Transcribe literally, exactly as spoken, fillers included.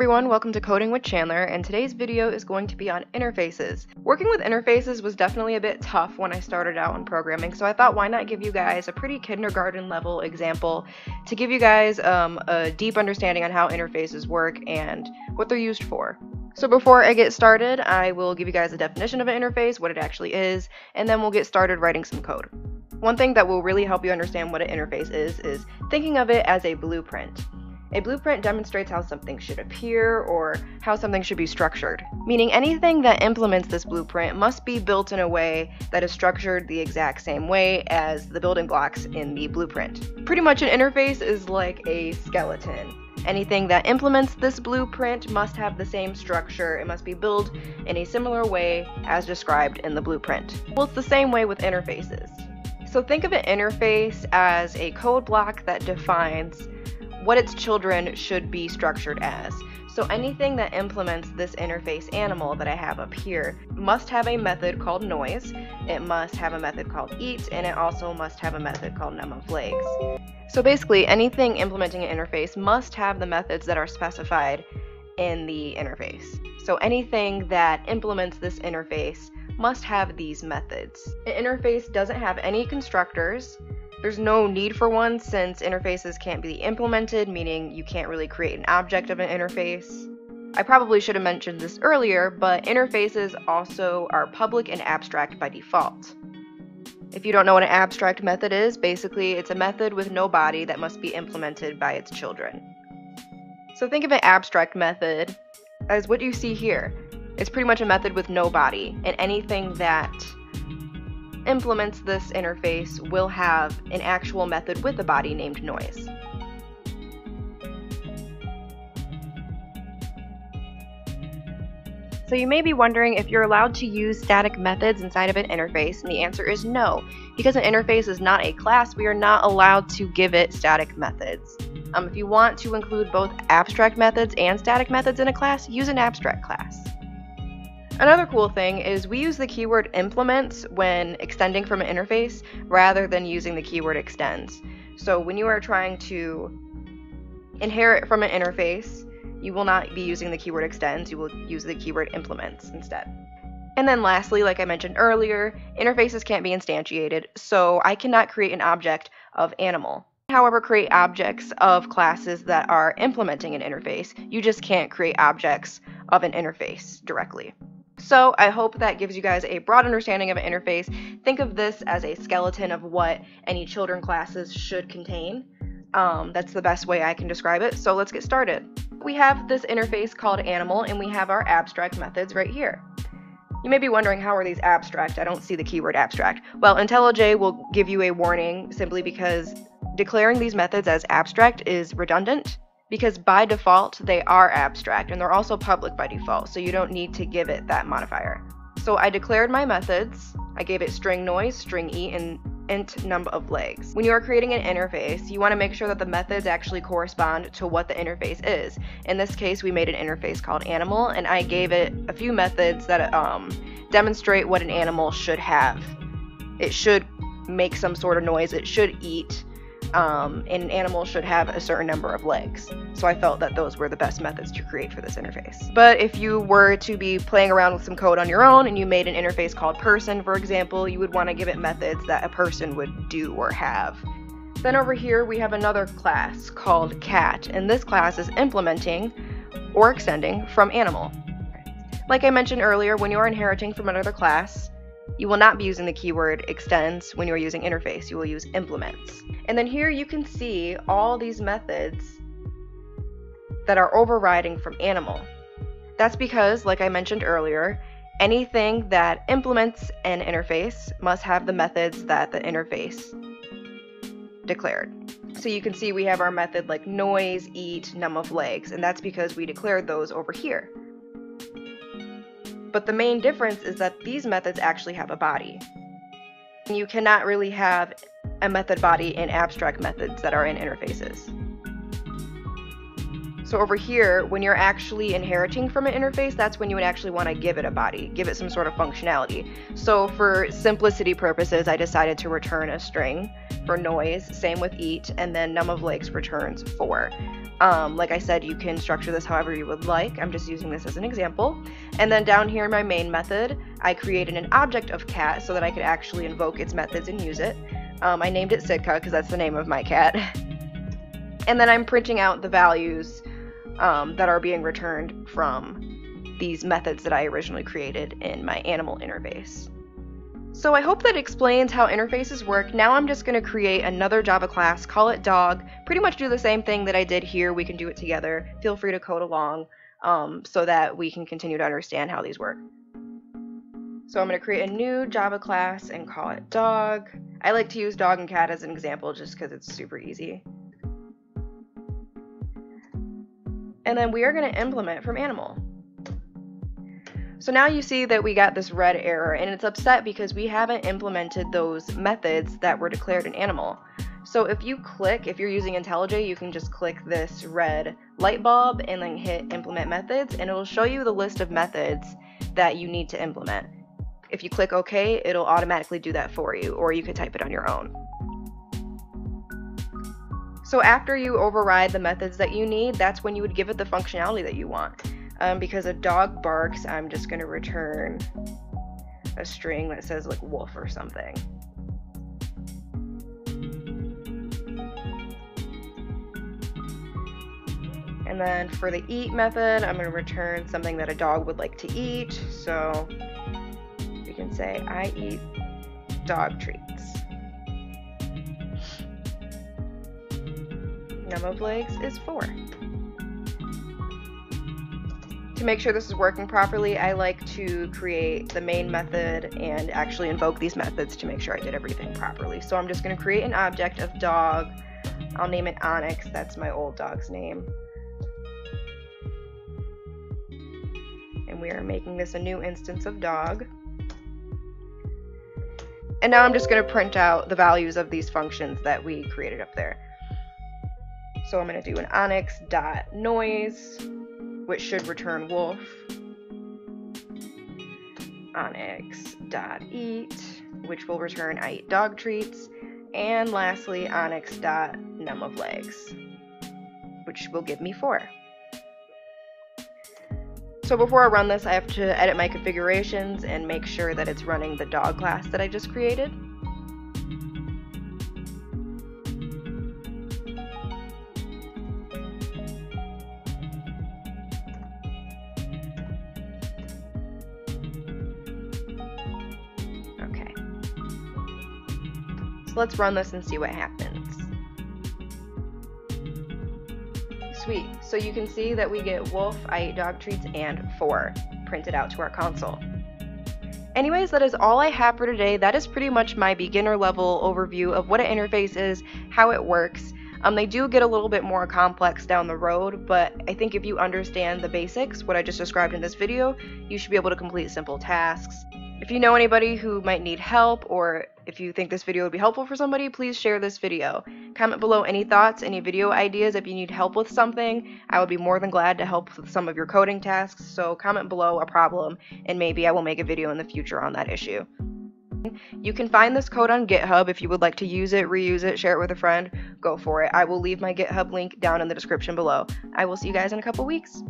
everyone, welcome to Coding with Chandler, and today's video is going to be on interfaces. Working with interfaces was definitely a bit tough when I started out in programming, so I thought why not give you guys a pretty kindergarten level example to give you guys um, a deep understanding on how interfaces work and what they're used for. So before I get started, I will give you guys a definition of an interface, what it actually is, and then we'll get started writing some code. One thing that will really help you understand what an interface is is thinking of it as a blueprint. A blueprint demonstrates how something should appear or how something should be structured, meaning anything that implements this blueprint must be built in a way that is structured the exact same way as the building blocks in the blueprint. Pretty much an interface is like a skeleton. Anything that implements this blueprint must have the same structure. It must be built in a similar way as described in the blueprint. Well, it's the same way with interfaces. So think of an interface as a code block that defines what its children should be structured as. So anything that implements this interface animal that I have up here must have a method called noise, it must have a method called eat, and it also must have a method called num of legs. So basically anything implementing an interface must have the methods that are specified in the interface. So anything that implements this interface must have these methods. An interface doesn't have any constructors. There's no need for one since interfaces can't be implemented, meaning you can't really create an object of an interface. I probably should have mentioned this earlier, but interfaces also are public and abstract by default. If you don't know what an abstract method is, basically it's a method with no body that must be implemented by its children. So think of an abstract method as what you see here. It's pretty much a method with no body, and anything that implements this interface will have an actual method with a body named noise. So you may be wondering if you're allowed to use static methods inside of an interface, and the answer is no. Because an interface is not a class, we are not allowed to give it static methods. Um, if you want to include both abstract methods and static methods in a class, use an abstract class. Another cool thing is we use the keyword implements when extending from an interface rather than using the keyword extends. So when you are trying to inherit from an interface, you will not be using the keyword extends, you will use the keyword implements instead. And then lastly, like I mentioned earlier, interfaces can't be instantiated, so I cannot create an object of animal. However, create objects of classes that are implementing an interface. You just can't create objects of an interface directly. So I hope that gives you guys a broad understanding of an interface. Think of this as a skeleton of what any children classes should contain. Um, that's the best way I can describe it. So let's get started. We have this interface called animal, and we have our abstract methods right here. You may be wondering, how are these abstract? I don't see the keyword abstract. Well, IntelliJ will give you a warning simply because declaring these methods as abstract is redundant, because by default they are abstract and they're also public by default, so you don't need to give it that modifier. So I declared my methods, I gave it string noise, string eat, and int num of legs. When you are creating an interface, you want to make sure that the methods actually correspond to what the interface is. In this case, we made an interface called animal, and I gave it a few methods that um, demonstrate what an animal should have. It should make some sort of noise, it should eat, Um, and an animal should have a certain number of legs. So I felt that those were the best methods to create for this interface. But if you were to be playing around with some code on your own and you made an interface called person, for example, you would want to give it methods that a person would do or have. Then over here we have another class called cat, and this class is implementing or extending from animal. Like I mentioned earlier, when you are inheriting from another class, you will not be using the keyword extends when you are using interface, you will use implements. And then here you can see all these methods that are overriding from animal. That's because, like I mentioned earlier, anything that implements an interface must have the methods that the interface declared. So you can see we have our method like noise, eat, num of legs, and that's because we declared those over here. But the main difference is that these methods actually have a body. You cannot really have a method body in abstract methods that are in interfaces. So over here, when you're actually inheriting from an interface, that's when you would actually want to give it a body, give it some sort of functionality. So for simplicity purposes, I decided to return a string for noise, same with eat, and then num of legs returns four. Um, like I said, you can structure this however you would like. I'm just using this as an example. And then down here in my main method, I created an object of cat so that I could actually invoke its methods and use it. Um, I named it Sitka because that's the name of my cat. And then I'm printing out the values um, that are being returned from these methods that I originally created in my animal interface. So I hope that explains how interfaces work. Now I'm just going to create another Java class, call it dog, pretty much do the same thing that I did here. We can do it together. Feel free to code along um, so that we can continue to understand how these work. So I'm going to create a new Java class and call it dog. I like to use dog and cat as an example just because it's super easy. And then we are going to implement from animal. So now you see that we got this red error, and it's upset because we haven't implemented those methods that were declared in animal. So if you click, if you're using IntelliJ, you can just click this red light bulb and then hit implement methods, and it'll show you the list of methods that you need to implement. If you click OK, it'll automatically do that for you, or you could type it on your own. So after you override the methods that you need, that's when you would give it the functionality that you want. Um, because a dog barks, I'm just going to return a string that says like wolf or something. And then for the eat method, I'm going to return something that a dog would like to eat. So you can say I eat dog treats. Number of legs is four. To make sure this is working properly, I like to create the main method and actually invoke these methods to make sure I did everything properly. So I'm just going to create an object of dog. I'll name it Onyx. That's my old dog's name. And we are making this a new instance of dog. And now I'm just going to print out the values of these functions that we created up there. So I'm going to do an onyx.noise, which should return wolf, onyx.eat, which will return I eat dog treats, and lastly onyx.num of legs, which will give me four. So before I run this, I have to edit my configurations and make sure that it's running the dog class that I just created. So let's run this and see what happens. Sweet. So you can see that we get wolf, I eat dog treats, and four printed out to our console. Anyways, that is all I have for today. That is pretty much my beginner level overview of what an interface is, how it works. Um, they do get a little bit more complex down the road, but I think if you understand the basics, what I just described in this video, you should be able to complete simple tasks. If you know anybody who might need help, or if you think this video would be helpful for somebody, please share this video. Comment below any thoughts, any video ideas. If you need help with something, I would be more than glad to help with some of your coding tasks, so comment below a problem, and maybe I will make a video in the future on that issue. You can find this code on GitHub if you would like to use it, reuse it, share it with a friend, go for it. I will leave my GitHub link down in the description below. I will see you guys in a couple weeks.